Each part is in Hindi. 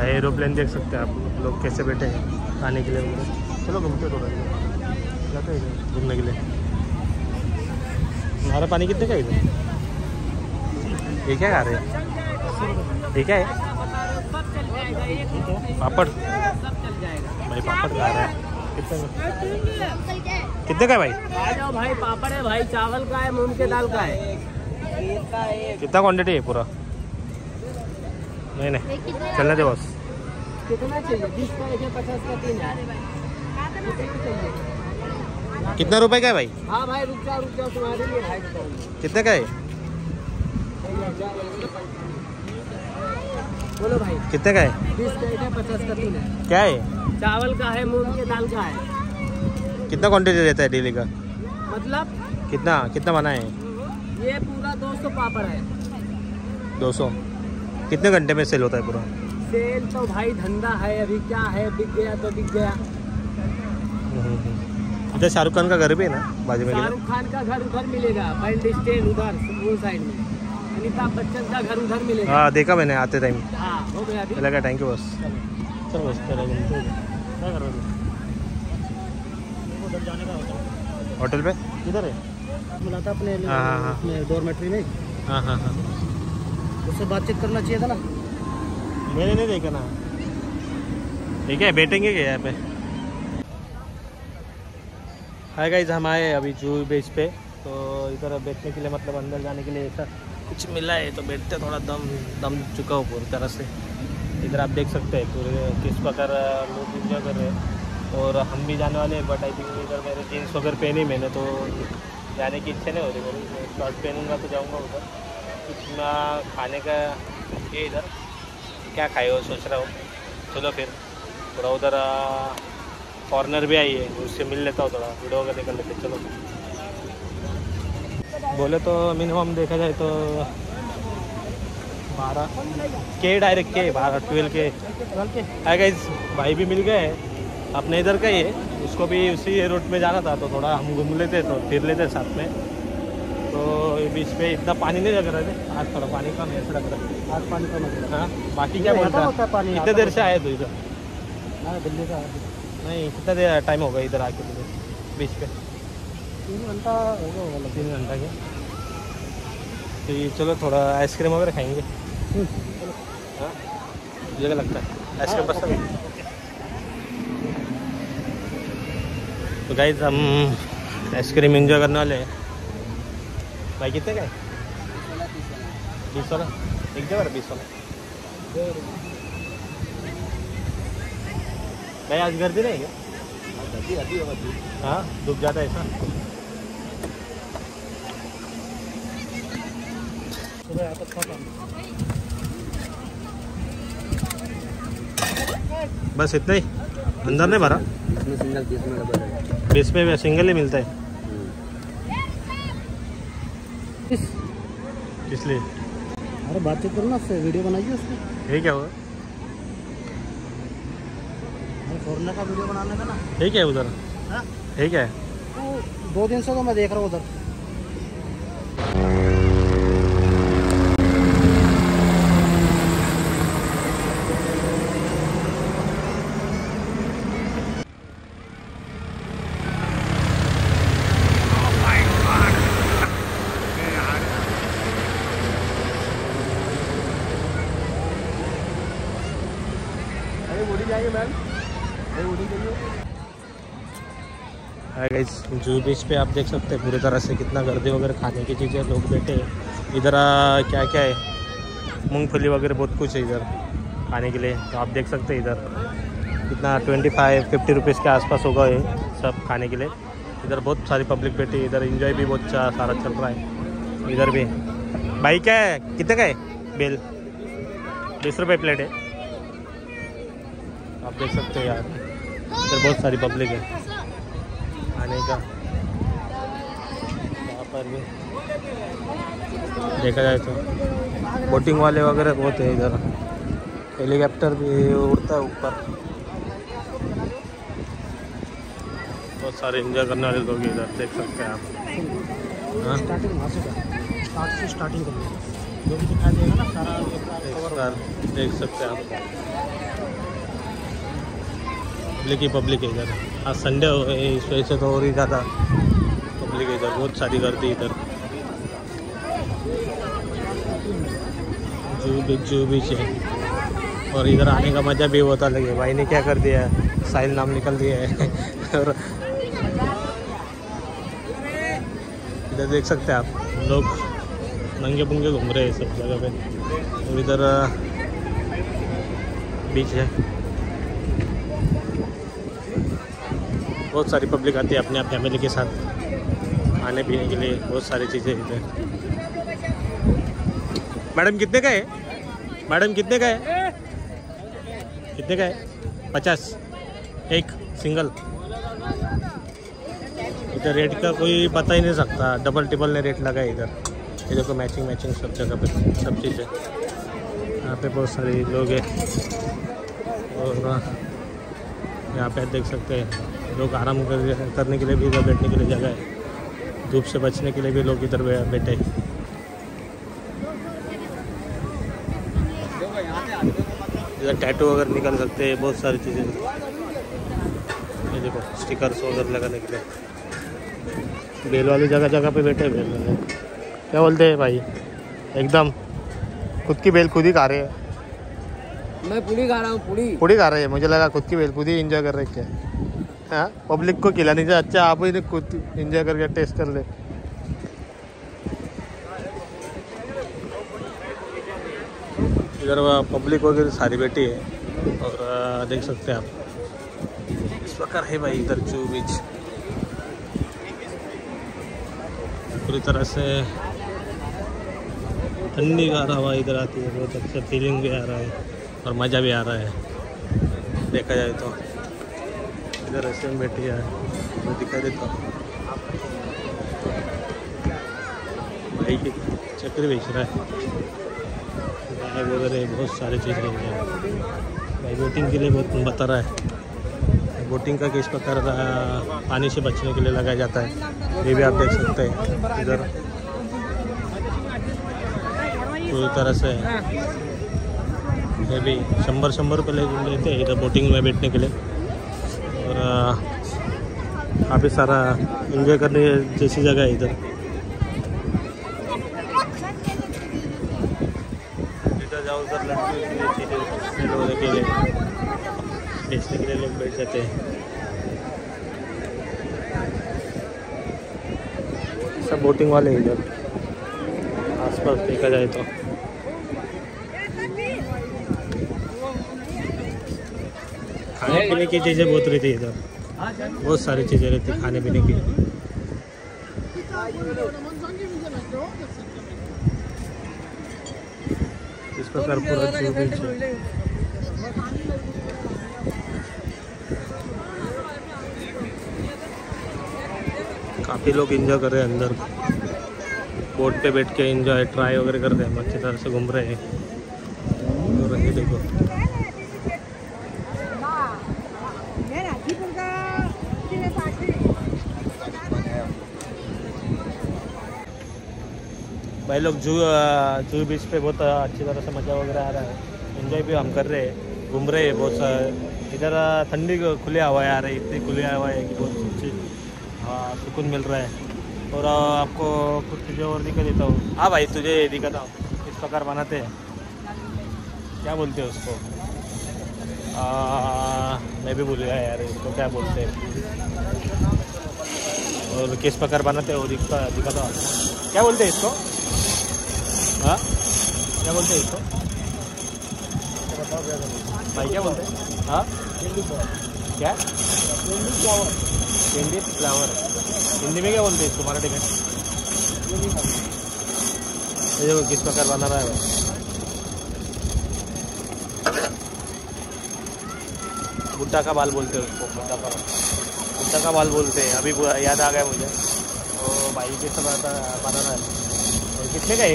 भाई एरोप्लेन देख सकते हैं आप लोग कैसे बैठे हैं खाने के लिए उनको। चलो घूमते थोड़ा जाते हैं घूमने के लिए। हमारा पानी कितने का है? ये क्या खा रहे हैं? ये क्या है? पापड़। भाई पापड़ खा रहा है। कितने का है भाई? आ जाओ भाई, पापड़ है भाई, चावल का है, मूंग के दाल का है। कितना क्वांटिटी है पूरा? नहीं नहीं चलने दे बस। कितना चाहिए? 50 का 3 कितना रुपए का है भाई? हाँ भाई रुक जाओ तुम्हारे लिए। कितने का है? बोलो भाई कितने का है? 20 का 50 का 3 है। क्या है? चावल का है, मूंग के दाल का है। कितना क्वांटिटी रहता है डेली का? मतलब कितना कितना बना है? ये पूरा 200 पापड़ है। 200 कितने घंटे में सेल होता है पूरा? सेल तो भाई धंधा है अभी, क्या है बिक गया तो बिक गया। इधर शाहरुख खान का घर भी है ना बाजू में? शाहरुख खान का घर उधर मिलेगा, उधर वो साइड में अमिताभ बच्चन का घर उधर मिलेगा। हाँ देखा मैंने आते टाइम। हाँ हो गया लगा। थैंक यू बस। चलो बस तेरा क्या कर रहे हो? उधर जाने का होता होटल पे किधर है मिला था अपने डॉर्मेट्री में। हाँ हाँ हाँ उससे बातचीत करना चाहिए था ना। मैंने नहीं देखा ना। ठीक है बैठेंगे क्या यहाँ पे? हाय गाइस हम आए अभी जुहू बीच पे, तो इधर बैठने के लिए मतलब अंदर जाने के लिए ऐसा कुछ मिला है तो बैठते थोड़ा दम चुका हो पूरी तरह से। इधर आप देख सकते हैं पूरे किस प्रकार लोग इंजॉय कर रहे हैं और हम भी जाने वाले हैं। बट आई थिंक इधर मेरे जीन्स वगैरह पहनी मैंने तो जाने की इच्छा नहीं हो रही मेरी। मैं शर्ट पहनूँगा तो जाऊँगा उधर। कुछ मैं खाने का ये इधर क्या खाए हो सोच रहा हूँ। चलो फिर थोड़ा उधर फॉरनर भी आई है उससे मिल लेता हूँ, थोड़ा वीडियो वगैरह कर लेते। चलो बोले तो मिनिमम देखा जाए तो 12K डायरेक्ट के 12-12K। हाय गाइस भाई भी मिल गए अपने इधर का ही है, उसको भी उसी रूट में जाना था तो थोड़ा हम घूम लेते तो फिर लेते साथ में। तो बीच में इतना पानी नहीं लग रहा थे आज, थोड़ा पानी कम ऐसा लग रहा है आज, पानी कम। हाँ बाकी क्या बोलता है पानी? कितने देर से आए तो इधर? दिल्ली से आया। नहीं कितना देर टाइम होगा इधर आके? बीच पे 3 घंटा होगा। 3 घंटा क्या? तो ये चलो थोड़ा आइसक्रीम वगैरह खाएंगे। हाँ मुझे क्या लगता है आइसक्रीम पसंद। तो गाइस हम आइसक्रीम एंजॉय करने वाले हैं। भाई कितने का है? 20 वाला एक जगह 20 वाला। भाई आज गर्दी नहीं क्या? हाँ डूब जाता है ऐसा। बस इतना ही अंदर नहीं भरा। बीस में सिंगल ही मिलता है इसलिए। अरे बातें करो ना उससे, वीडियो बनाइए उसमें। ये क्या हुआ? कोरोना का वीडियो बनाने का ना। ठीक है उधर। हाँ ठीक है 2 दिन से तो मैं देख रहा हूँ उधर। अरे बोली जाएगी ma'am. Hi guys Juhu beach पे आप देख सकते हैं पूरी तरह से कितना गर्दी वगैरह, खाने की चीज़ें, लोग बैठे हैं इधर। क्या क्या है? मूंगफली वगैरह बहुत कुछ है इधर खाने के लिए। तो आप देख सकते हैं इधर कितना 25-50 रुपीज़ के आसपास होगा ये सब खाने के लिए। इधर बहुत सारी पब्लिक बैठी है, इधर इन्जॉय भी बहुत सारा चल रहा है इधर भी। भाई क्या है? कितने का है बिल? 20 रुपये प्लेट है। आप देख सकते हैं यार इधर बहुत सारी पब्लिक है आने का। यहाँ पर भी देखा जाए तो बोटिंग वाले वगैरह बहुत है इधर। हेलीकॉप्टर भी उड़ता है ऊपर। बहुत सारे इंजॉय करने वाले लोग इधर देख सकते हैं आप। स्टार्टिंग देख सकते हैं आप। पब्लिक ही पब्लिक है इधर। आज संडे हो गए इस वजह से तो और ही ज़्यादा पब्लिक है इधर, बहुत शादी करती इधर। जुहू बीच है और इधर आने का मज़ा भी बहुत अलग है। भाई ने क्या कर दिया है, साहिल नाम निकल दिया है। और इधर देख सकते हैं आप, लोग नंगे पुंगे घूम रहे हैं सब जगह पे। और इधर बीच है, बहुत सारी पब्लिक आती है अपने फैमिली के साथ खाने पीने के लिए। बहुत सारी चीज़ें इधर। मैडम कितने का है? मैडम कितने का है? कितने का है? 50 एक सिंगल। इधर रेट का कोई पता ही नहीं सकता, डबल टिबल ने रेट लगाया इधर। ये देखो मैचिंग सब जगह पे सब चीज़ है। यहाँ पे बहुत सारे लोग हैं और यहाँ पे देख सकते हैं लोग आराम करने के लिए भी इधर बैठने के लिए जगह है। धूप से बचने के लिए भी लोग इधर बैठे। इधर टैटू वगैरह निकाल सकते हैं, बहुत सारी चीज़ें। ये देखो स्टिकर्स वगैरह लगाने के लिए बेल वाली जगह जगह पे बैठे बेल वाले। क्या बोलते हैं भाई, एकदम खुद की बेल खुद ही खा रहे हैं। मैं पूरी खा रहा हूँ, पूरी खा रहे हैं। मुझे लगा खुद की बेल खुद ही इंजॉय कर रहे हैं क्या। हाँ, पब्लिक को खिलाने से अच्छा आप ही खुद इंजॉय करके टेस्ट कर ले। इधर पब्लिक वगैरह सारी बैठी है और देख सकते हैं आप इस प्रकार है भाई इधर जुहू बीच। पूरी तरह से ठंडी का हवा इधर आती है, बहुत अच्छा फीलिंग भी आ रहा है और मज़ा भी आ रहा है। देखा जाए तो इधर ऐसे में बैठी है, मैं दिखा देता हूँ। भाई की चक्कर बेच रहा है, बैग वगैरह बहुत सारी चीज़ें हैं। भाई बोटिंग के लिए बहुत बता रहा है। बोटिंग का किस प्रकार पानी से बचने के लिए लगाया जाता है ये भी आप देख सकते हैं। इधर पूरी तरह से ये भी 100 रुपये लेते हैं इधर बोटिंग में बैठने के लिए। और काफ़ी सारा इंजॉय करने जैसी जगह है इधर। इधर जाओ उधर लड़कियों के लिए बेचने के लिए लोग बैठ जाते हैं। सब बोटिंग वाले इधर आसपास देखा जाए तो। खाने पीने की चीज़ें बहुत रहती है इधर, बहुत सारी चीज़ें रहती है खाने पीने की। इस प्रकार पूरा जुहू बीच है। काफ़ी लोग एंजॉय कर रहे हैं अंदर, बोट पे बैठ के एंजॉय ट्राई वगैरह कर रहे हैं, अच्छी तरह से घूम रहे हैं। और ये देखो भाई लोग जुहू बीच पे बहुत अच्छी तरह से मज़ा वगैरह आ रहा है, एंजॉय भी हम कर रहे हैं, घूम रहे हैं बहुत सारे। इधर ठंडी खुली हवा आ रही है, इतनी खुली हवा है कि बहुत अच्छी सुकून मिल रहा है। और आपको कुछ चीज़ें और दिखा देता हूँ। हाँ भाई तुझे दिखाता हूँ, इस प्रकार बनाते हैं, क्या बोलते हैं उसको, मैं भी भूल गया यार इसको क्या बोलते हैं। और किस प्रकार बनाते हैं वो दिखाता हूँ। क्या बोलते हैं इसको, हाँ क्या बोलते हैं इसको भाई, क्या बोलते हैं? हाँ क्या, कैंडी फ्लावर। हिंदी में क्या बोलते हैं इसको, मराठी में? देखो किस प्रकार बना रहा है भाई। बुड्ढा का बाल बोलते हैं उसको, बुड्ढा का बाल बोलते हैं, अभी याद आ गया मुझे। तो भाई कैसा बना रहा है, कितने का है?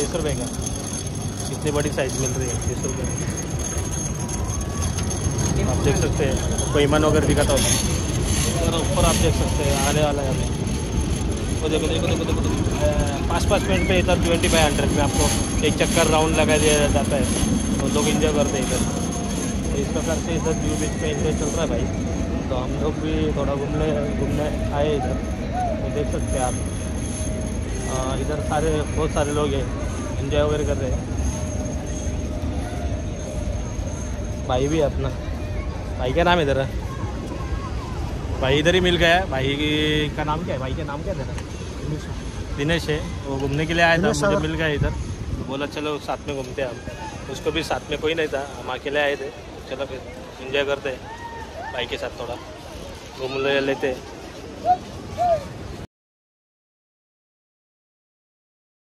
300 रुपये का। कितनी बड़ी साइज़ मिल रही है, 300 रुपये। आप देख सकते हैं, कोई ईमान वगैरह दिखाता होगा। और ऊपर आप देख सकते हैं आने वाला है हमें। वो देखो देखो देखो देखो 5-5 मिनट पे इधर 2500 में आपको एक चक्कर राउंड लगा दिया जाता है और लोग इंजॉय करते हैं इधर। इस प्रकार से इधर जुहू बीच पे एंजॉय चल रहा है भाई। तो हम लोग भी थोड़ा घूमने आए इधर, तो देख सकते हैं आप इधर सारे बहुत सारे लोग हैं एंजॉय वगैरह कर रहे हैं। भाई भी अपना भाई का नाम इधर है, भाई इधर ही मिल गया है। भाई का नाम क्या है? भाई का नाम क्या है? दिनेश है। वो घूमने के लिए आया था, मुझे मिल गया इधर, तो बोला चलो साथ में घूमते हैं हम। उसको भी साथ में कोई नहीं था, हम अकेले आए थे। चलो फिर एंजॉय करते हैं भाई के साथ, थोड़ा घूम लेते हैं।